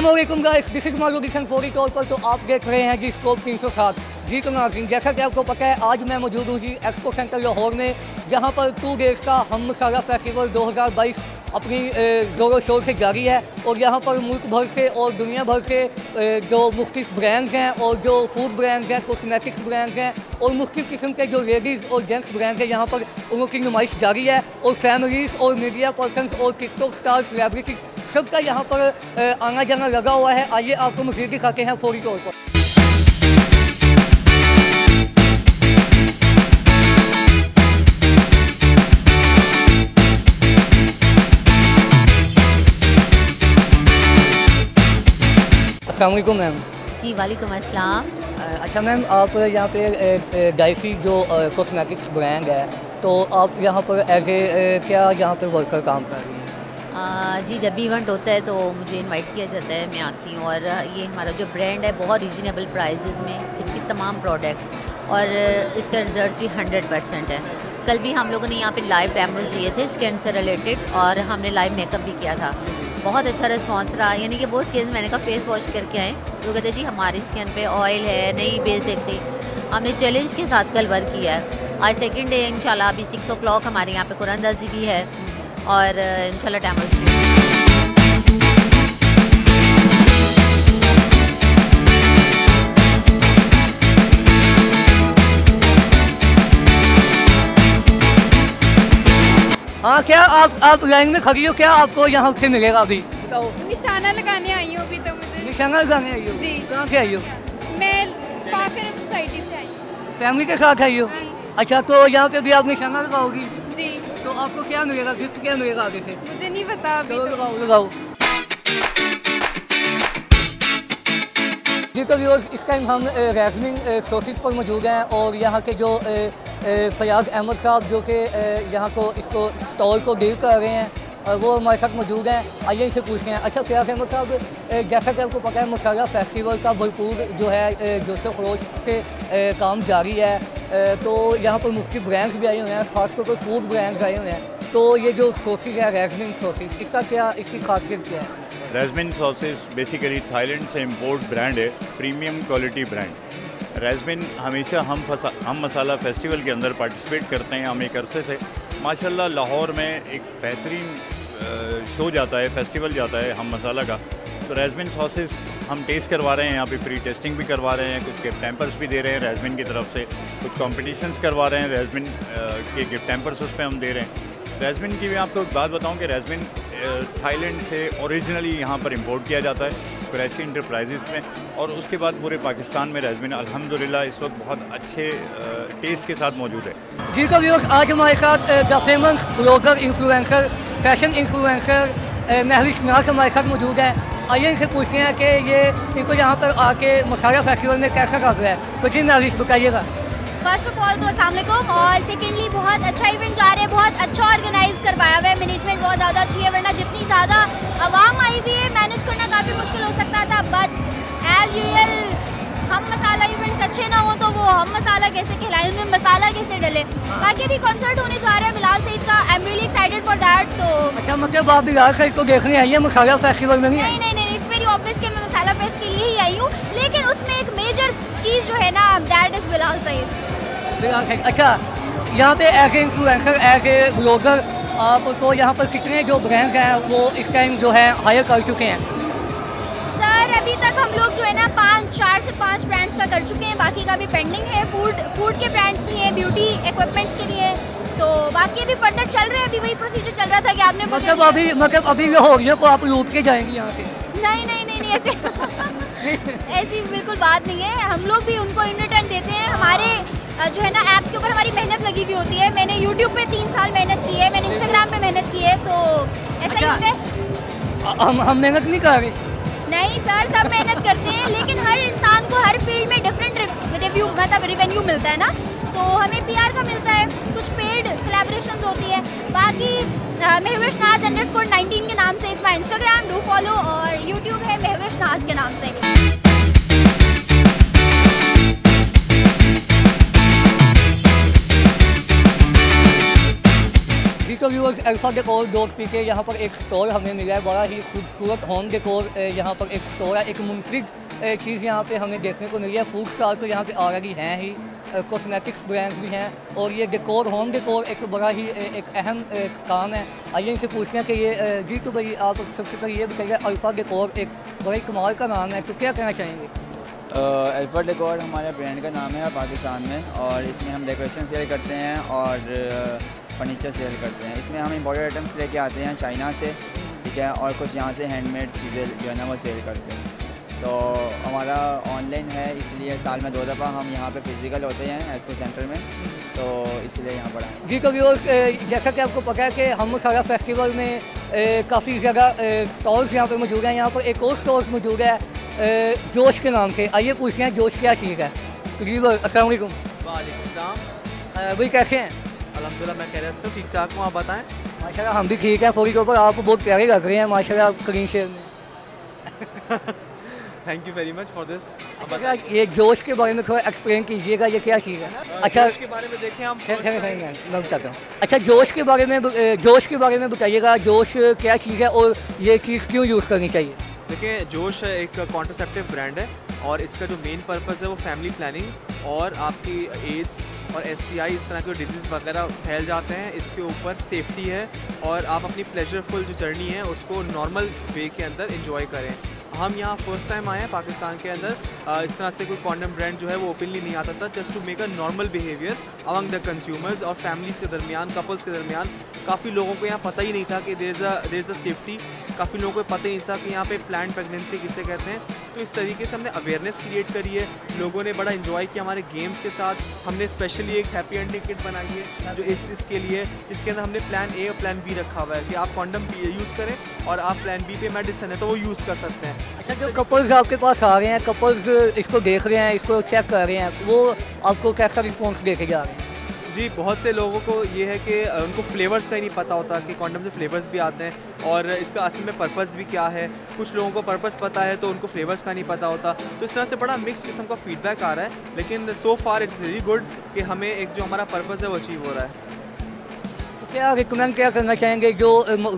अस्सलामुअलैकुम guys, this is मालूम डिशन फौरी तौर पर। तो आप देख रहे हैं जी स्कोप 307। जी तो नाज़रीन, जैसा कि आपको पता है आज मैं मौजूद हूँ जी एक्सपो सेंटर लाहौर में, जहाँ पर 2 डेज़ का हम मसाला फेस्टिवल 2022 अपनी ज़ोरों शोर से जारी है। और यहाँ पर मुल्क भर से और दुनिया भर से जो मुख्तलिफ ब्रांड्स हैं और जो फूड ब्रांड्स हैं, कॉस्मेटिक्स ब्रांड्स हैं और मुख्तलिफ किस्म के जो लेडीज़ और जेंट्स ब्रांड्स हैं, यहाँ पर उनकी नुमाइश जारी है। और फैमिलीज़ और मीडिया पर्सनस और टिकटॉक स्टार सेलिब्रिटीज़ सबका यहाँ पर आना जाना लगा हुआ है। आइए आपको मज़ीद दिखाते हैं फौरी तौर पर। अस्सलामुअलैकुम मैम। जी वालेकुम अस्सलाम। अच्छा मैम, आप यहाँ पे डाइफी जो कॉस्मेटिक्स ब्रांड है, तो आप यहाँ पर एज ए क्या यहाँ पर वर्कर काम कर रही हैं? जी जब भी इवेंट होता है तो मुझे इनवाइट किया जाता है, मैं आती हूँ। और ये हमारा जो ब्रांड है बहुत रीज़नेबल प्राइजेज़ में इसकी तमाम प्रोडक्ट्स और इसका रिजल्ट भी 100% है। कल भी हम लोगों ने यहाँ पर लाइव डेमोज़ दिए थे स्किन से रिलेटेड और हमने लाइव मेकअप भी किया था, बहुत अच्छा रिस्पॉन्स रहा। यानी कि बहुत केस मैंने कहा फेस वॉश करके आए, वो कहते जी हमारी स्किन पे ऑयल है नहीं बेस देखती। हमने चैलेंज के साथ कल वर्क किया है। आज सेकंड डे इंशाल्लाह, अभी 6 o'clock हमारे यहाँ पे कुरान दाजी भी है और इंशाल्लाह टैमल्स भी। हाँ क्या आप लाइन में खड़ी हो, क्या आपको यहाँ से मिलेगा? अभी बताओ। निशाना लगाने आई हूँ। अभी तो मुझे निशाना लगाने आई हो। जी कहाँ से आई हो? मैं पाकर सोसाइटी से आई हूँ। फैमिली के साथ आई हो? अच्छा, तो यहाँ पे भी आप निशाना लगाओगी? जी। तो आपको क्या मिलेगा, गिफ्ट क्या मिलेगा आगे से? मुझे नहीं पता अभी। तो लगाओ लगाओ। जी तो व्यूअर्स, इस टाइम हम राजमिन सोसेज पर मौजूद हैं और यहाँ के जो फयाज अहमद साहब जो कि यहाँ को इसको स्टॉल को डील कर रहे हैं और वो हमारे साथ मौजूद हैं। आइए इनसे पूछते हैं। अच्छा फयाज अहमद साहब, जैसा कि आपको पता है मसाला फेस्टिवल का भरपूर जो है जोशो खरोश से काम जारी है, तो यहाँ पर मुख्तलिफ ब्रांड्स भी आए हुए हैं, ख़ासतौर पर फूड ब्रांड्स आए हुए हैं। तो ये जो सोसेज है राजमिन सोसेज, इसका क्या इसकी खासियत क्या है? राजमिन सॉसेस बेसिकली थाईलैंड से इंपोर्ट ब्रांड है, प्रीमियम क्वालिटी ब्रांड। राजमिन हमेशा हम मसाला फेस्टिवल के अंदर पार्टिसिपेट करते हैं। हम एक अरसे से माशाल्लाह लाहौर में एक बेहतरीन शो जाता है, फेस्टिवल जाता है हम मसाला का। तो राजमिन सॉसेस हम टेस्ट करवा रहे हैं, यहाँ पे फ्री टेस्टिंग भी करवा रहे हैं, कुछ गिफ्ट टैम्पर्स भी दे रहे हैं राजमिन की तरफ से, कुछ कॉम्पिटिशन्स करवा रहे हैं राजमिन के गिफ्ट टैम्पर्स उस पर हम दे रहे हैं। राजमिन की भी आपको एक बात बताऊँ कि राजमिन थाईलैंड से ओरिजिनली यहाँ पर इंपोर्ट किया जाता है कुरैशी इंटरप्राइजेज़ में, और उसके बाद पूरे पाकिस्तान में राजमिन अल्हम्दुलिल्लाह इस वक्त बहुत अच्छे टेस्ट के साथ मौजूद है। जी तो व्यूअर्स, आज हमारे साथ the famous blogger influencer fashion influencer Mahwish न्यास हमारे साथ मौजूद हैं। आइए इनसे पूछते हैं कि ये इनको यहाँ पर आके मसाला फेस्टिवल में कैसा लग रहा है। तो जी महविश बताइएगा। फर्स्ट ऑफ ऑल तो अस्सलाम वालेकुम, और सेकेंडली बहुत अच्छा इवेंट जा रहा है, बहुत अच्छा ऑर्गेनाइज करवाया हुआ है, मैनेजमेंट बहुत ज़्यादा अच्छी है, वरना जितनी ज़्यादा आवाम आई हुई है मैनेज करना काफ़ी मुश्किल हो सकता था। बट एज़ यूजुअल हम मसाला इवेंट्स अच्छे ना हो तो वो हम मसाला कैसे खिलाएं, उनमें मसाला कैसे डले। बाकी भी कॉन्सर्ट होने जा रहा है बिलाल सईद का, I am really excited for that. तो अच्छा, मतलब आप बिलाल सईद को देखने आई है मसाला फेस्टिवल में? नहीं, इट्स वेरी ऑब्वियस कि मैं मसाला फेस्ट के लिए ही आई हूँ, लेकिन उसमें एक मेजर चीज़ जो है ना, दैट इज़ बिलाल सईद। अच्छा, यहाँ पे as a influencer as a blogger आपको यहाँ पर कितने जो ब्रांड्स हैं वो इस टाइम जो है हायर कर चुके हैं? सर अभी तक हम लोग जो है ना 4 से 5 ब्रांड्स का कर चुके हैं, बाकी का भी पेंडिंग है। फूड के ब्रांड्स भी हैं, ब्यूटी इक्विपमेंट्स के भी हैं, तो बाकी अभी फर्दर चल रहे हैं। अभी वही प्रोसीजर चल रहा था कि आपने मतलब अभी होगी को आप लूट के जाएंगी यहाँ से? नहीं ऐसी बिल्कुल बात नहीं है, हम लोग भी उनको इन रिटर्न देते हैं। हमारे जो है ना ऐप्स के ऊपर हमारी मेहनत लगी हुई होती है। मैंने YouTube पे 3 साल मेहनत की है, मैंने Instagram पे मेहनत की है, तो ऐसा ही होता है। हम मेहनत नहीं कर रहे? नहीं सर, सब मेहनत करते हैं, लेकिन हर इंसान को हर फील्ड में डिफरेंट रिव्यू मतलब रेवेन्यू मिलता है ना, तो हमें PR का मिलता है, कुछ पेड कोलैबोरेशंस होती है। बाकी महविश न्यास _19 के नाम से इसमें Instagram डू फॉलो, और YouTube है महविश न्यास के नाम से। Because alpha decor dot P K यहाँ पर एक स्टोर हमें मिला है, बड़ा ही खूबसूरत होम डेकोर यहाँ पर एक स्टोर है। एक मुनफरिद चीज़ यहाँ पे हमें देखने को मिली है। फूड स्टार तो यहाँ पे ऑलरेडी हैं ही, कॉस्मेटिक्स ब्रांड्स भी हैं, और ये डेकोर होम डेकोर एक बड़ा ही एक अहम काम है। आइए इनसे पूछते हैं कि ये जी तो भाई आप सबसे पहले ये बताइए, अल्फा डेकोर एक बड़ा ही कमाल का नाम है, तो क्या कहना चाहेंगे? अल्फा डेकोर हमारे ब्रांड का नाम है पाकिस्तान में, और इसमें हम डेकोरेशन सेल करते हैं और फर्नीचर सेल करते हैं। इसमें हम इम्पोर्टेड आइटम्स लेके आते हैं चाइना से, ठीक है, और कुछ यहाँ से हैंडमेड चीज़ें जो है ना वो सेल करते हैं। तो हमारा ऑनलाइन है, इसलिए साल में 2 दफ़ा हम यहाँ पे फिज़िकल होते हैं एक्सपो सेंटर में, तो इसलिए यहाँ पर आए। जी तो व्यूअर्स, जैसा कि आपको पता है कि हम मसाला फेस्टिवल में काफ़ी ज़्यादा स्टॉल्स यहाँ पे मौजूद हैं। यहाँ पर एक और स्टॉल्स मौजूद है जोश के नाम से। आइए पूछते हैं जोश क्या चीज़ है। तो जी अस्सलाम वालेकुम। वालेकुम सलाम। भाई कैसे हैं? अल्हम्दुलिल्लाह मैं खैरियत से ठीक ठाक हूँ, आप बताएँ? माशाल्लाह हम भी ठीक हैं। फौरी तौर पर आप बहुत प्यारे लग रहे हैं माशाल्लाह, आप क्लीन शेव में। Thank you very much for this. ये जोश के बारे में थोड़ा एक्सप्लेन कीजिएगा, ये क्या चीज़ है? अच्छा जोश के बारे में देखें हम। मैं बताता हूँ। अच्छा जोश के बारे में बताइएगा, जोश क्या चीज़ है और ये चीज़ क्यों यूज़ करनी चाहिए? देखिए जोश एक कॉन्ट्रासेप्टिव ब्रांड है, और इसका जो मेन पर्पज़ है वो फैमिली प्लानिंग और आपकी एड्स और STI इस तरह के डिजीज़ वगैरह फैल जाते हैं, इसके ऊपर सेफ्टी है, और आप अपनी प्लेजरफुल जो जर्नी है उसको नॉर्मल वे के अंदर इंजॉय करें। हम यहाँ फर्स्ट टाइम आए हैं पाकिस्तान के अंदर। इस तरह से कोई कॉन्डम ब्रांड जो है वो ओपनली नहीं आता था, just to make a normal behaviour among the consumers और फैमिलीज़ के दरमियान, कपल्स के दरमियान। काफ़ी लोगों को यहाँ पता ही नहीं था कि देयर इज़ अ सेफ्टी, काफ़ी लोगों को पता ही नहीं था कि यहाँ पे प्लान्ड प्रेगनेंसी किसे कहते हैं। तो इस तरीके से हमने अवेयरनेस क्रिएट करी है, लोगों ने बड़ा इन्जॉय किया हमारे गेम्स के साथ। हमने स्पेशली एक हैप्पी एंडिंग किट बनाई है जो इसके लिए, इसके अंदर हमने प्लान A और प्लान B रखा हुआ है कि आप कॉन्डम यूज़ करें और आप प्लान B पे मेडिसिन है तो वो यूज़ कर सकते हैं। अच्छा जो कपल्स आपके पास आ रहे हैं, कपल्स इसको देख रहे हैं, इसको चेक कर रहे हैं, वो आपको कैसा रिस्पॉन्स देके जा रहे हैं? जी बहुत से लोगों को ये है कि उनको फ्लेवर्स का ही नहीं पता होता कि कॉन्डम से फ्लेवर्स भी आते हैं और इसका असल में पर्पस भी क्या है। कुछ लोगों को पर्पस पता है तो उनको फ्लेवर्स का नहीं पता होता। तो इस तरह से बड़ा मिक्स किस्म का फीडबैक आ रहा है, लेकिन so far it's very good कि हमें एक जो हमारा पर्पस है वो अचीव हो रहा है। तो क्या रिकमेंड क्या करना चाहेंगे जो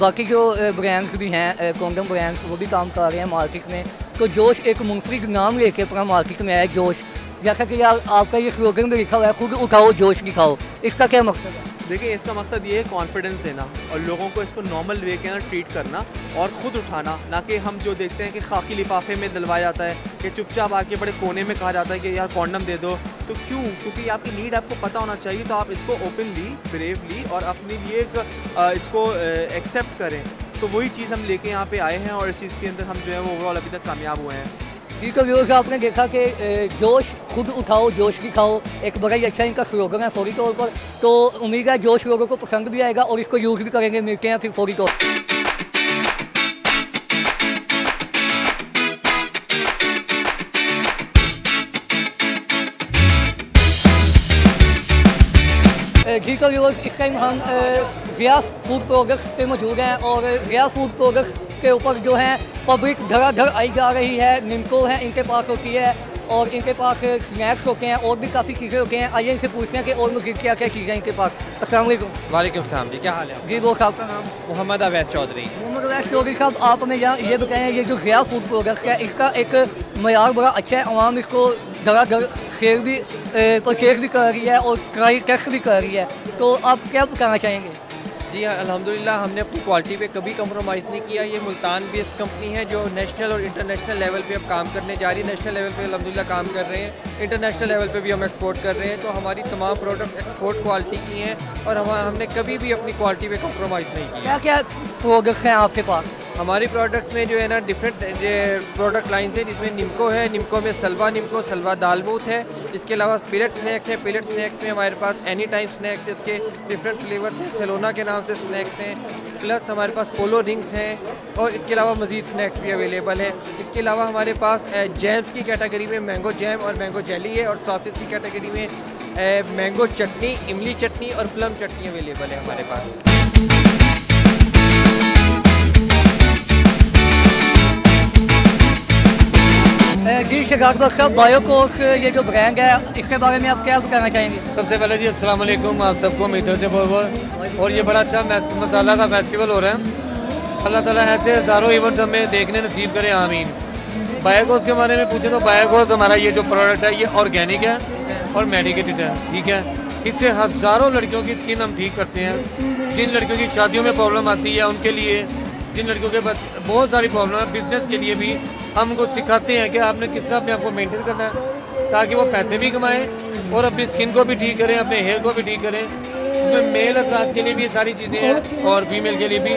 बाकी जो ब्रांड्स भी हैं, कॉन्डम ब्रांड्स वो भी काम कर रहे हैं मार्केट में, तो जोश एक मुनफरिद नाम लेके पूरा मार्केट में आया जोश, जैसा कि आपका ये स्लोगन भी लिखा हुआ है खुद उठाओ जोश दिखाओ, इसका क्या मकसद है? देखिए इसका मकसद ये है कॉन्फिडेंस देना और लोगों को इसको नॉर्मल वे के अंदर ट्रीट करना और ख़ुद उठाना, ना कि हम जो देखते हैं कि खाकी लिफाफे में दिलवाया जाता है कि चुपचाप आके बड़े कोने में कहा जाता है कि यार कॉन्डम दे दो। तो क्यों? क्योंकि आपकी नीड आपको पता होना चाहिए, तो आप इसको ओपनली ब्रेवली और अपने लिए इसको एक्सेप्ट करें। तो वही चीज़ हम लेके यहाँ पे आए हैं और इस चीज़ के अंदर हम जो है वो ओवरऑल अभी तक कामयाब हुए हैं। जी तो व्यूअर्स आपने देखा कि जोश खुद उठाओ जोश भी खाओ एक बड़ा ही अच्छा इनका स्लोगन है फौरी तौर पर। तो उम्मीद है जोश लोगों को पसंद भी आएगा और इसको यूज़ भी करेंगे। मिलते हैं फिर फौरी तौर पर। जी तो व्यूअर्स इस टाइम हम ज़िया फूड प्रोडक्ट्स पे मौजूद हैं और ज़िया फूड प्रोडक्ट्स के ऊपर जो है पब्लिक धड़ाधड़ आई जा रही है। निम्को है इनके पास होती है और इनके पास स्नैक्स होते हैं और भी काफ़ी चीज़ें होती हैं। आइए इनसे पूछते हैं कि और मज़ीद क्या क्या चीज़ें इनके पास। अस्सलाम वालेकुम। वालेकुम सलाम जी, क्या हाल है? जी वो साहब का नाम मोहम्मद अवैस चौधरी। मोहम्मद अवैस चौधरी साहब आप हमें यहाँ ये बताएँ, ये जो ज़िया फूड प्रोडक्ट्स है इसका एक मयार बड़ा अच्छा है, आवाम इसको धड़ाधड़ शेयर भी परचेज भी कर रही है और ट्राई टेस्ट भी कर रही है, तो आप क्या बताना चाहेंगे? जी अल्हम्दुलिल्लाह हमने अपनी क्वालिटी पे कभी कम्प्रोमाइज़ नहीं किया। ये मुल्तान बेस्ड कंपनी है जो नेशनल और इंटरनेशनल लेवल पे अब काम करने जा रही है। नेशनल लेवल पे अल्हम्दुलिल्लाह काम कर रहे हैं, इंटरनेशनल लेवल पे भी हम एक्सपोर्ट कर रहे हैं। तो हमारी तमाम प्रोडक्ट एक्सपोर्ट क्वालिटी की हैं और हमने कभी भी अपनी क्वालिटी पे कम्प्रोमाइज़ नहीं किया। क्या क्या प्रोडक्ट्स हैं आपके पास? हमारी प्रोडक्ट्स में जो है ना डिफरेंट प्रोडक्ट लाइन्स हैं, जिसमें निम्को है, निम्को में सलवा दालमूत है, इसके अलावा पिलेट स्नैक्स है, पिलेट स्नैक्स में हमारे पास एनी टाइम स्नैक्स है, इसके डिफरेंट फ्लेवर्स हैं, सलोना के नाम से स्नैक्स हैं, प्लस हमारे पास पोलो रिंग्स हैं और इसके अलावा मज़ीद स्नैक्स भी अवेलेबल है। इसके अलावा हमारे पास जैम्स की कैटेगरी में मैंगो जैम और मैंगो जेली है, और सॉसेज की कैटेगरी में मैंगो चटनी, इमली चटनी और प्लम चटनी अवेलेबल है हमारे पास। जी शहजाद बख्श साहब, बायोकोस ये जो ब्रांड है इसके बारे में आप क्या बताना चाहेंगे? सबसे पहले जी अस्सलाम वालेकुम, आप सबको मेरी तरफ से बहुत बहुत। और ये बड़ा अच्छा मसाला का फेस्टिवल हो रहा है, अल्लाह ताला ऐसे हज़ारों इवेंट्स हमें देखने नसीब करे, आमीन। बायोकोस के बारे में पूछे तो बायोकोस हमारा ये जो प्रोडक्ट है ये ऑर्गेनिक है और मेडिकेटेड है, ठीक है। इससे हज़ारों लड़कियों की स्किन हम ठीक करते हैं, जिन लड़कियों की शादियों में प्रॉब्लम आती है उनके लिए, जिन लड़कियों के बहुत सारी प्रॉब्लम है, बिज़नेस के लिए भी हम उनको सिखाते हैं कि आपने किस तरह अपने आपको मेंटेन करना है ताकि वो पैसे भी कमाएं और अपनी स्किन को भी ठीक करें, अपने हेयर को भी ठीक करें। इसमें मेल अफराद के लिए भी सारी चीज़ें हैं और फीमेल के लिए भी।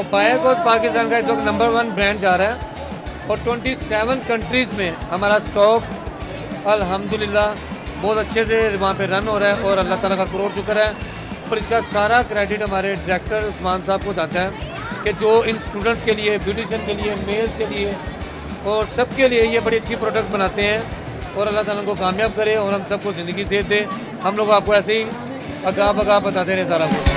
और बायोकोस पाकिस्तान का इस वक्त नंबर 1 ब्रांड जा रहा है और 27 कंट्रीज़ में हमारा स्टॉक अल्हम्दुलिल्लाह बहुत अच्छे से वहाँ पे रन हो रहा है और अल्लाह ताला का करोड़ शुक्र है। और इसका सारा क्रेडिट हमारे डायरेक्टर उस्मान साहब को जाता है कि जो इन स्टूडेंट्स के लिए, ब्यूटिशन के लिए, मेल्स के लिए और सबके लिए ये बड़ी अच्छी प्रोडक्ट बनाते हैं। और अल्लाह ताला उनको कामयाब करे और हम सबको ज़िंदगी सेहत दे। हम लोग आपको ऐसे ही आगा बगा बताते रहे सारा कुछ।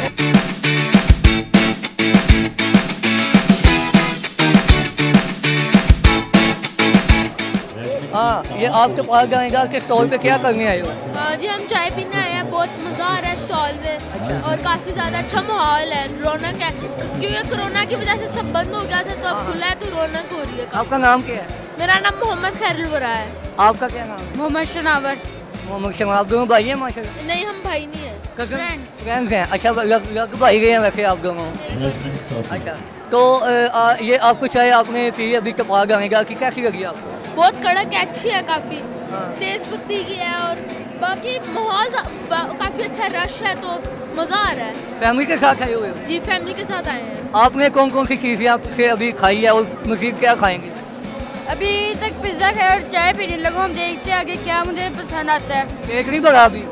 हाँ, ये आपके पास गानेगार के स्टॉल पे क्या करने आए हो? जी हम चाय पीने आए हैं, बहुत मज़ा आ रहा है स्टॉल में। अच्छा। और काफ़ी ज़्यादा अच्छा माहौल है, रौनक है, क्योंकि कोरोना की वजह से सब बंद हो गया था तो अब खुला है तो रौनक हो रही है। आपका नाम क्या है? मेरा नाम मोहम्मद खैरुल वरा है। आपका क्या नाम? मोहम्मद शनावर। मोहम्मद शनावर दोनों भाई हैं? माशाल्लाह। नहीं, हम भाई नहीं है, फ्रेंड्स हैं। अच्छा, लग भाई गए हैं वैसे आप दोनों। अच्छा, तो ये आपको चाय आपने पी अभी कब आ गानेगा कि कैसी लगी आपको? बहुत कड़क है, अच्छी है काफ़ी। हाँ। तेज पत्ती की है और बाकी माहौल काफ़ी अच्छा, रश है तो मज़ा आ रहा है। फैमिली के साथ आए हुए हो? जी, फैमिली के साथ आए हैं। आपने कौन कौन सी चीज़ें आपसे अभी खाई है और मज़ीद क्या खाएंगे? अभी तक पिज़्ज़ा खाया और चाय पी रही है। लोगों हम देखते हैं आगे क्या मुझे पसंद आता है। पेट नहीं भरा अभी?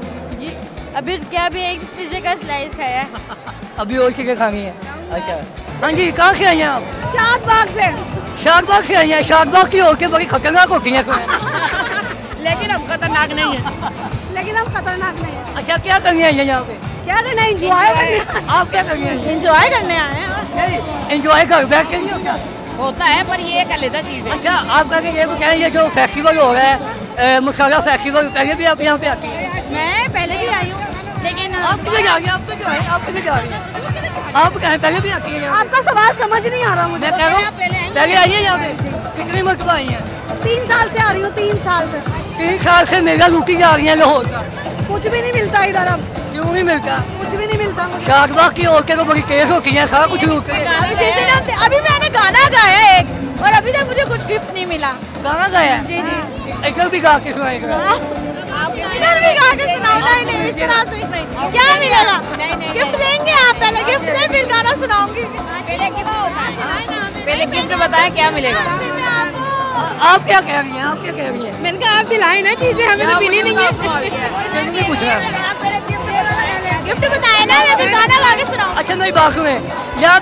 जी अभी क्या, अभी एक पिज़्ज़े का स्लाइस खाया है। अभी और चीज़ें खानी है। अच्छा, हाँ जी, कहाँ से आई हैं आप? शादबाग से। शादबाग से आई है? शादबाग की होके बड़ी खतरनाक होती है। लेकिन हम खतरनाक नहीं है। लेकिन हम खतरनाक नहीं है। अच्छा, क्या करने आई है यहाँ पे? क्या करना है? इंजॉय करने। आप क्या करने आए? इंजॉय करने आए हैं। इंजॉय कर बैठ के नहीं होता है, पर ये एक अलग चीज़ है। अच्छा, आप कहेंगे ये तो कहेंगे जो फेस्टिवल हो रहा है मसाला फेस्टिवल, पहले भी आप यहाँ पे आती हैं? मैं पहले भी आई हूँ, लेकिन आप पहले भी आती हैं? आपका सवाल समझ नहीं आ रहा मुझे। पहले आई है यहाँ पे? कितनी मरतबा आई है? 3 साल से आ रही हूँ। 3 साल से? 3 साल से मेला लूटी जा रही है लाहौर का। कुछ भी नहीं मिलता इधर। अब क्यों नहीं मिलता? कुछ भी नहीं मिलता। शादबाग की औरतें तो बड़ी केस होती हैं, सारा कुछ लूटते हैं। अभी मैंने गाना गाया एक और अभी तक मुझे कुछ गिफ्ट नहीं मिला। गाना गाया? जी जी। एक भी गा के सुनाएगा? इधर भी गा के सुनाऊंगा ही नहीं, इस तरह से नहीं। क्या मिलेगा? गिफ्ट देंगे आप? पहले गिफ्ट दें फिर गाना सुनाऊंगी। पहले गिफ्ट बताएं क्या मिलेगा। आप क्या कह रही हैं? आप क्या कह रही हैं? मैंने कहा आप दिलाए ना चीजें, हमें तो मिली नहीं है। कुछ गिफ्ट बताए ना, मैं फिर गाना गा के सुनाऊँ। अच्छा, मेरी बात सुने, यहाँ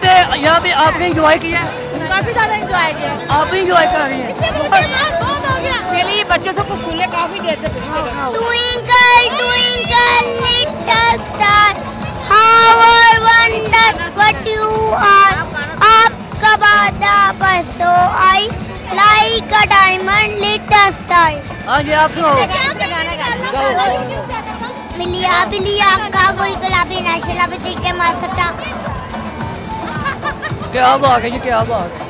पे आपने इंजॉय किया? काफी ज्यादा इंजॉय किया। आप भी इंजॉय कर रही है? चलिए बच्चों से कुछ सुन ले, काफी देर से। Twinkle twinkle little star, how I wonder what you are. आपका वादा बरसो आई, like a diamond little star. आज आप बिलिया बिलिया का गोल गुलाबी नाशला बजे के मार सकता। क्या बात है जी, क्या बात है।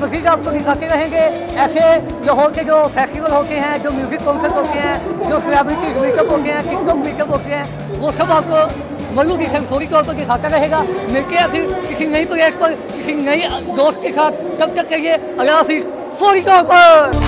मज़ीद आपको दिखाते रहेंगे ऐसे लाहौर के जो फेस्टिवल होते हैं, जो म्यूज़िक कॉन्सर्ट होते हैं, जो सेलिब्रिटीज़ मेकअप होते हैं, टिकटॉक मेकअप होते हैं, वो सब आपको मौजूदी सेंसोरी तौर पर दिखाता रहेगा। मिलते हैं फिर किसी नई प्लेस पर किसी नई दोस्त के साथ, तब तक के लिए अल्लाह हाफ़िज़ फौरी तौर पर।